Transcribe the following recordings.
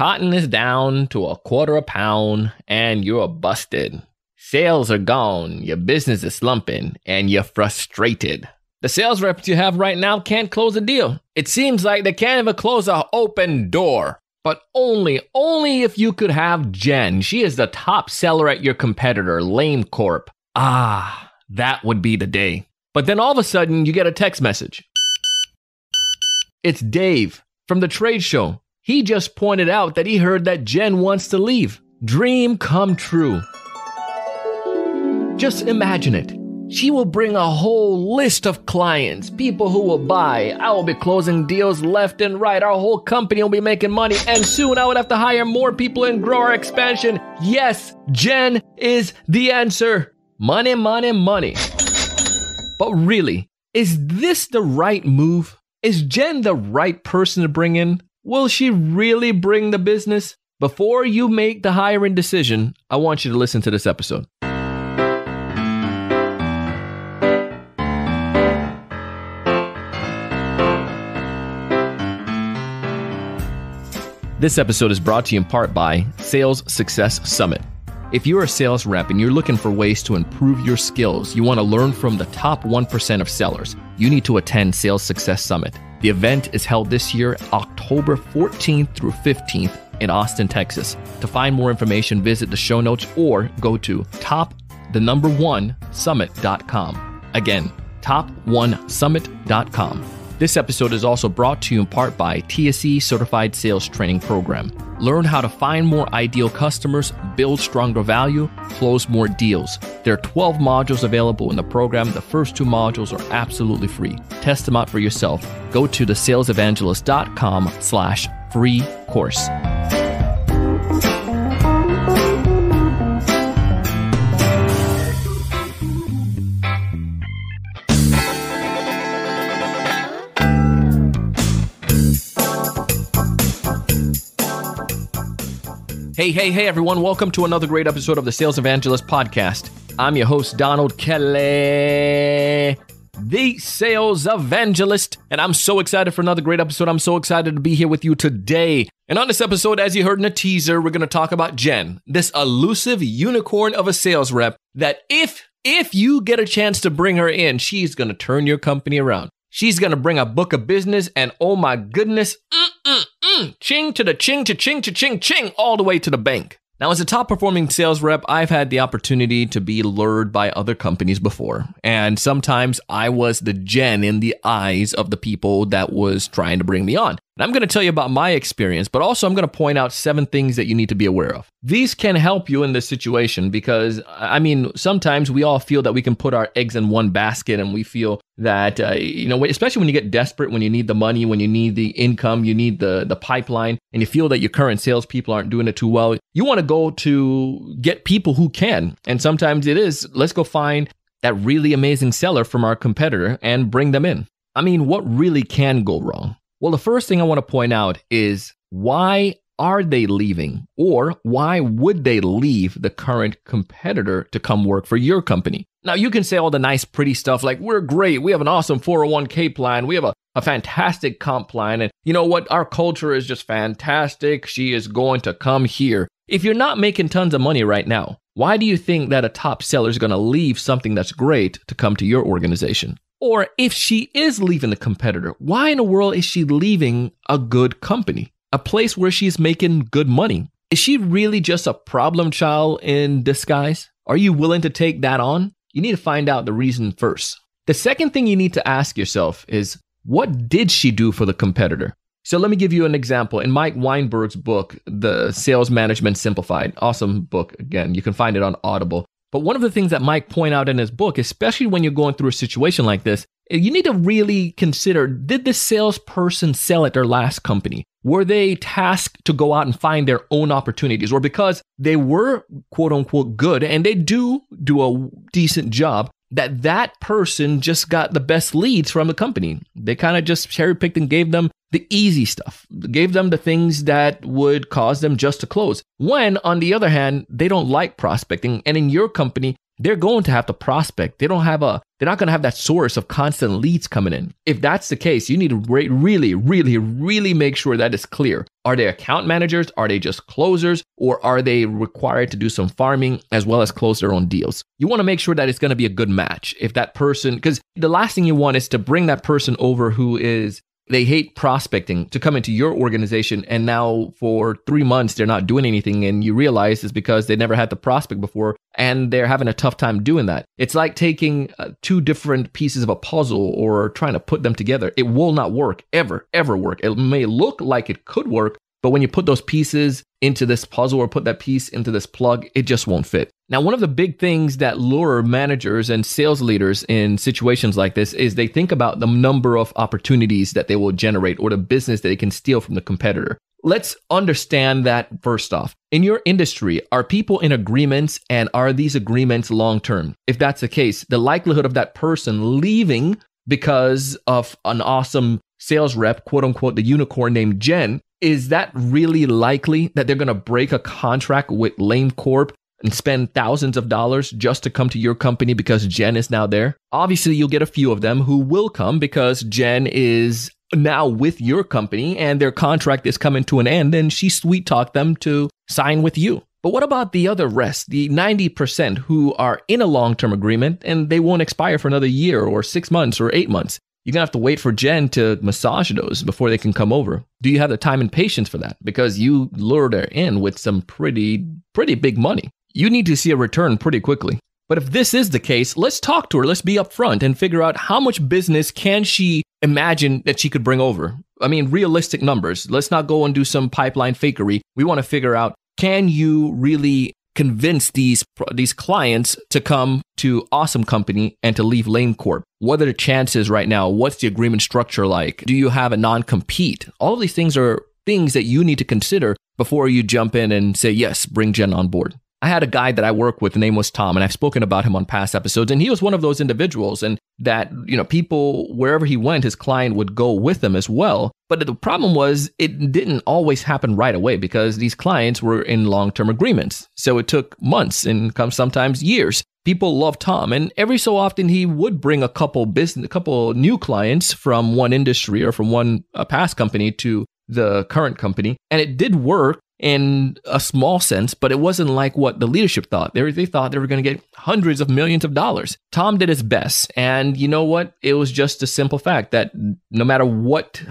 Cotton is down to $0.25 a pound and you're busted. Sales are gone, your business is slumping, and you're frustrated. The sales reps you have right now can't close a deal. It seems like they can't even close an open door. But only if you could have Jen. She is the top seller at your competitor, Lame Corp. Ah, that would be the day. But then all of a sudden, you get a text message. It's Dave from the trade show. He just pointed out that he heard that Jen wants to leave. Dream come true. Just imagine it. She will bring a whole list of clients, people who will buy. I will be closing deals left and right. Our whole company will be making money. And soon I would have to hire more people and grow our expansion. Yes, Jen is the answer. Money, money, money. But really, is this the right move? Is Jen the right person to bring in? Will she really bring the business? Before you make the hiring decision, I want you to listen to this episode. This episode is brought to you in part by Sales Success Summit. If you're a sales rep and you're looking for ways to improve your skills, you want to learn from the top 1% of sellers, you need to attend Sales Success Summit. The event is held this year, October 14th through 15th in Austin, Texas. To find more information, visit the show notes or go to top1summit.com. Again, top1summit.com. This episode is also brought to you in part by TSE Certified Sales Training Program. Learn how to find more ideal customers, build stronger value, close more deals. There are 12 modules available in the program. The first two modules are absolutely free. Test them out for yourself. Go to thesalesevangelist.com/free course. Hey, everyone. Welcome to another great episode of the Sales Evangelist Podcast. I'm your host, Donald Kelly, the Sales Evangelist, and I'm so excited for another great episode. I'm so excited to be here with you today. And on this episode, as you heard in a teaser, we're going to talk about Jen, this elusive unicorn of a sales rep that if you get a chance to bring her in, she's going to turn your company around. She's going to bring a book of business, and oh my goodness, ching to the ching to ching to ching ching all the way to the bank. Now, as a top performing sales rep, I've had the opportunity to be lured by other companies before. And sometimes I was the Jen in the eyes of the people that was trying to bring me on. And I'm going to tell you about my experience, but also I'm going to point out 7 things that you need to be aware of. These can help you in this situation because, I mean, sometimes we all feel that we can put our eggs in one basket and we feel that, especially when you get desperate, when you need the money, when you need the income, you need the pipeline, and you feel that your current salespeople aren't doing it too well, you want to go to get people who can. And sometimes it is, let's go find that really amazing seller from our competitor and bring them in. I mean, what really can go wrong? Well, the first thing I want to point out is why are they leaving, or why would they leave the current competitor to come work for your company? Now, you can say all the nice, pretty stuff like, we're great, we have an awesome 401k plan, we have a fantastic comp plan, and you know what, our culture is just fantastic, she is going to come here. If you're not making tons of money right now, why do you think that a top seller is going to leave something that's great to come to your organization? Or if she is leaving the competitor, why in the world is she leaving a good company? A place where she's making good money. Is she really just a problem child in disguise? Are you willing to take that on? You need to find out the reason first. The second thing you need to ask yourself is, what did she do for the competitor? So let me give you an example. In Mike Weinberg's book, The Sales Management Simplified, awesome book. Again, you can find it on Audible. But one of the things that Mike point out in his book, especially when you're going through a situation like this, you need to really consider, did this salesperson sell at their last company? Were they tasked to go out and find their own opportunities? Or because they were, quote unquote, good, and they do a decent job, that person just got the best leads from the company. They kind of just cherry-picked and gave them the easy stuff, gave them the things that would cause them just to close. When, on the other hand, they don't like prospecting. And in your company, they're going to have to prospect. They don't have a they're not going to have that source of constant leads coming in. If that's the case, you need to really, really, really make sure that is clear. Are they account managers? Are they just closers? Or are they required to do some farming as well as close their own deals? You want to make sure that it's going to be a good match. If that person, because the last thing you want is to bring that person over who is, they hate prospecting, to come into your organization, and now for 3 months they're not doing anything, and you realize it's because they never had the prospect before and they're having a tough time doing that. It's like taking two different pieces of a puzzle or trying to put them together. It will not work, ever work. It may look like it could work, but when you put those pieces into this puzzle or put that piece into this plug, it just won't fit. Now, one of the big things that lure managers and sales leaders in situations like this is they think about the number of opportunities that they will generate or the business that they can steal from the competitor. Let's understand that first off. In your industry, are people in agreements, and are these agreements long-term? If that's the case, the likelihood of that person leaving because of an awesome sales rep, quote unquote, the unicorn named Jen, is that really likely that they're going to break a contract with Lane Corp and spend thousands of dollars just to come to your company because Jen is now there? Obviously, you'll get a few of them who will come because Jen is now with your company and their contract is coming to an end, and she sweet-talked them to sign with you. But what about the other rest, the 90% who are in a long-term agreement and they won't expire for another year or 6 months or 8 months? You're going to have to wait for Jen to massage those before they can come over. Do you have the time and patience for that? Because you lured her in with some pretty big money. You need to see a return pretty quickly. But if this is the case, let's talk to her. Let's be upfront and figure out how much business can she imagine that she could bring over. I mean, realistic numbers. Let's not go and do some pipeline fakery. We want to figure out, can you really convince these clients to come to awesome company and to leave Lane Corp? What are the chances right now? What's the agreement structure like? Do you have a non-compete? All of these things are things that you need to consider before you jump in and say, yes, bring Jen on board. I had a guy that I work with, the name was Tom, and I've spoken about him on past episodes, and he was one of those individuals, and that, you know, people, wherever he went, his client would go with him as well. But the problem was, it didn't always happen right away because these clients were in long-term agreements. So it took months and sometimes years. People love Tom, and every so often he would bring a couple new clients from one industry or from one past company to the current company, and it did work in a small sense, but it wasn't like what the leadership thought. They thought they were going to get hundreds of millions of dollars. Tom did his best. And you know what? It was just a simple fact that no matter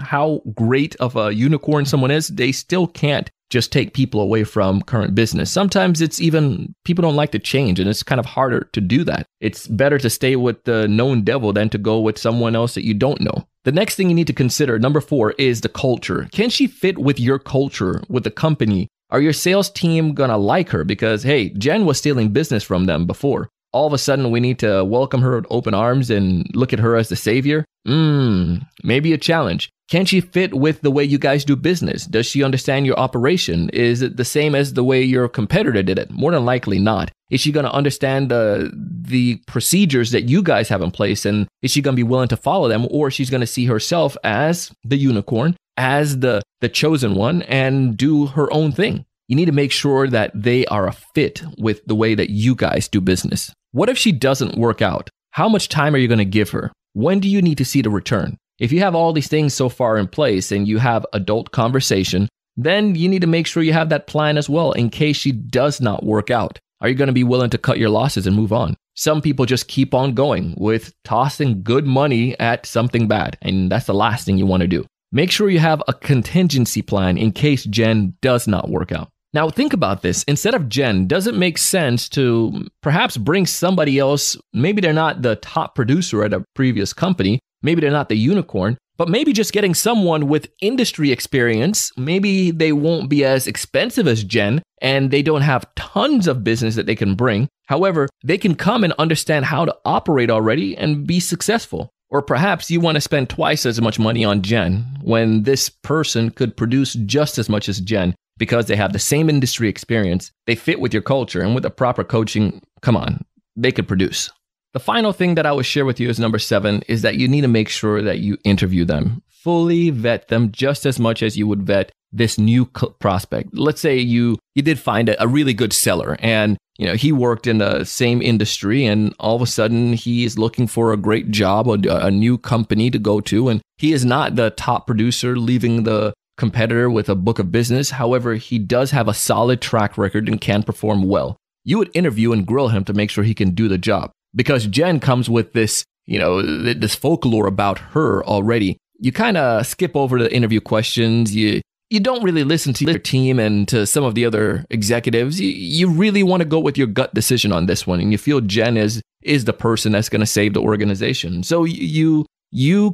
how great of a unicorn someone is, they still can't just take people away from current business. Sometimes it's even, people don't like to change, and it's kind of harder to do that. It's better to stay with the known devil than to go with someone else that you don't know. The next thing you need to consider, number 4, is the culture. Can she fit with your culture, with the company? Are your sales team gonna like her? Because, hey, Jen was stealing business from them before. All of a sudden, we need to welcome her with open arms and look at her as the savior? Maybe a challenge. Can she fit with the way you guys do business? Does she understand your operation? Is it the same as the way your competitor did it? More than likely not. Is she going to understand the procedures that you guys have in place? And is she going to be willing to follow them? Or she's going to see herself as the unicorn, as the chosen one, and do her own thing? You need to make sure that they are a fit with the way that you guys do business. What if she doesn't work out? How much time are you going to give her? When do you need to see the return? If you have all these things so far in place and you have adult conversation, then you need to make sure you have that plan as well in case she does not work out. Are you going to be willing to cut your losses and move on? Some people just keep on going with tossing good money at something bad, and that's the last thing you want to do. Make sure you have a contingency plan in case Jen does not work out. Now, think about this. Instead of Jen, does it make sense to perhaps bring somebody else? Maybe they're not the top producer at a previous company. Maybe they're not the unicorn, but maybe just getting someone with industry experience. Maybe they won't be as expensive as Jen, and they don't have tons of business that they can bring. However, they can come and understand how to operate already and be successful. Or perhaps you want to spend twice as much money on Jen when this person could produce just as much as Jen, because they have the same industry experience, they fit with your culture, and with the proper coaching, come on, they could produce. The final thing that I will share with you is number 7, is that you need to make sure that you interview them. Fully vet them just as much as you would vet this new prospect. Let's say you did find a really good seller, and you know, he worked in the same industry, and all of a sudden he is looking for a great job, a new company to go to. And he is not the top producer leaving the competitor with a book of business. However, he does have a solid track record and can perform well. You would interview and grill him to make sure he can do the job, because Jen comes with this, you know, this folklore about her already. You kind of skip over the interview questions. You don't really listen to your team and to some of the other executives. You really want to go with your gut decision on this one, and you feel Jen is the person that's going to save the organization. So you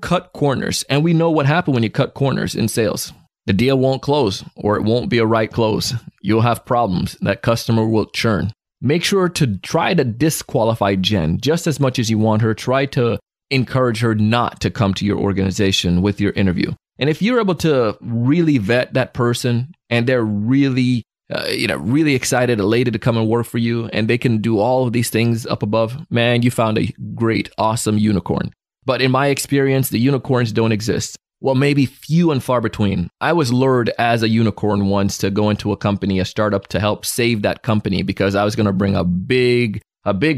cut corners, and we know what happened when you cut corners in sales. The deal won't close, or it won't be a right close. You'll have problems. That customer will churn. Make sure to try to disqualify Jen just as much as you want her. Try to encourage her not to come to your organization with your interview. And if you're able to really vet that person, and they're really, really excited, elated to come and work for you, and they can do all of these things up above, man, you found a great, awesome unicorn. But in my experience, the unicorns don't exist. Well, maybe few and far between. I was lured as a unicorn once to go into a company, a startup, to help save that company because I was going to bring a big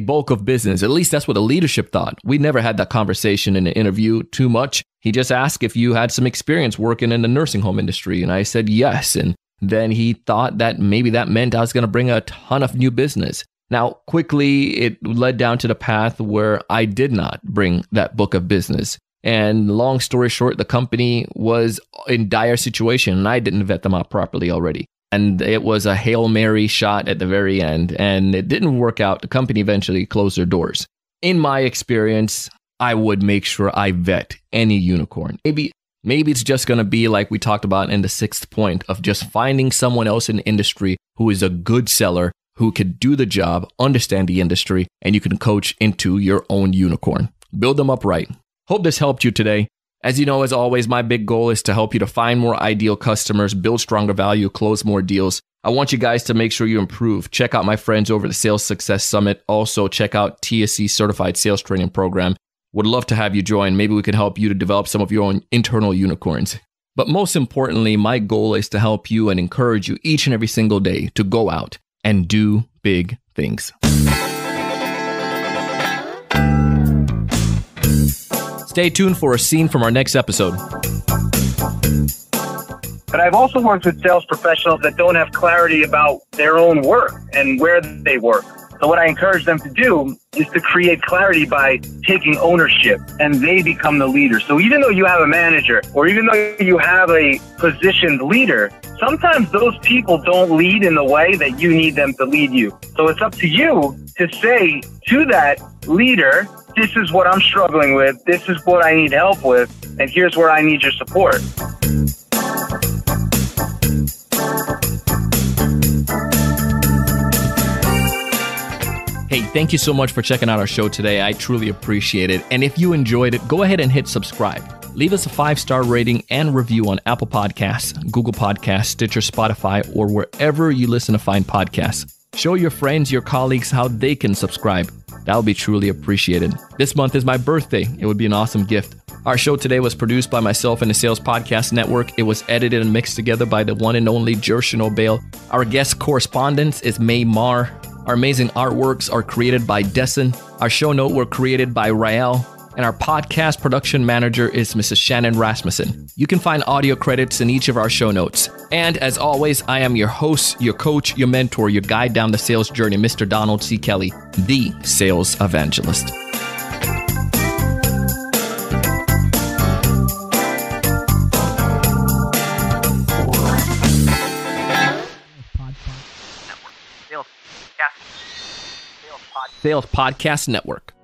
bulk of business. At least that's what the leadership thought. We never had that conversation in the interview too much. He just asked if you had some experience working in the nursing home industry, and I said yes. And then he thought that maybe that meant I was going to bring a ton of new business. Now, quickly, it led down to the path where I did not bring that book of business. And long story short, the company was in dire situation, and I didn't vet them out properly already. And it was a Hail Mary shot at the very end, and it didn't work out. The company eventually closed their doors. In my experience, I would make sure I vet any unicorn. Maybe it's just going to be like we talked about in the sixth point of just finding someone else in the industry who is a good seller, who could do the job, understand the industry, and you can coach into your own unicorn. Build them up right. Hope this helped you today. As you know, as always, my big goal is to help you to find more ideal customers, build stronger value, close more deals. I want you guys to make sure you improve. Check out my friends over at the Sales Success Summit. Also, check out TSE Certified Sales Training Program. Would love to have you join. Maybe we can help you to develop some of your own internal unicorns. But most importantly, my goal is to help you and encourage you each and every single day to go out and do big things. Stay tuned for a scene from our next episode. But I've also worked with sales professionals that don't have clarity about their own work and where they work. So what I encourage them to do is to create clarity by taking ownership, and they become the leader. So even though you have a manager, or even though you have a positioned leader, sometimes those people don't lead in the way that you need them to lead you. So it's up to you to say to that leader, this is what I'm struggling with, this is what I need help with, and here's where I need your support. Hey, thank you so much for checking out our show today. I truly appreciate it. And if you enjoyed it, go ahead and hit subscribe. Leave us a 5-star rating and review on Apple Podcasts, Google Podcasts, Stitcher, Spotify, or wherever you listen to find podcasts. Show your friends, your colleagues, how they can subscribe. That would be truly appreciated. This month is my birthday. It would be an awesome gift. Our show today was produced by myself and the Sales Podcast Network. It was edited and mixed together by the one and only Gershon O'Bail. Our guest correspondence is May Marr. Our amazing artworks are created by Dessen. Our show notes were created by Rael. And our podcast production manager is Mrs. Shannon Rasmussen. You can find audio credits in each of our show notes. And as always, I am your host, your coach, your mentor, your guide down the sales journey, Mr. Donald C. Kelly, the Sales Evangelist. Sales Podcast Network.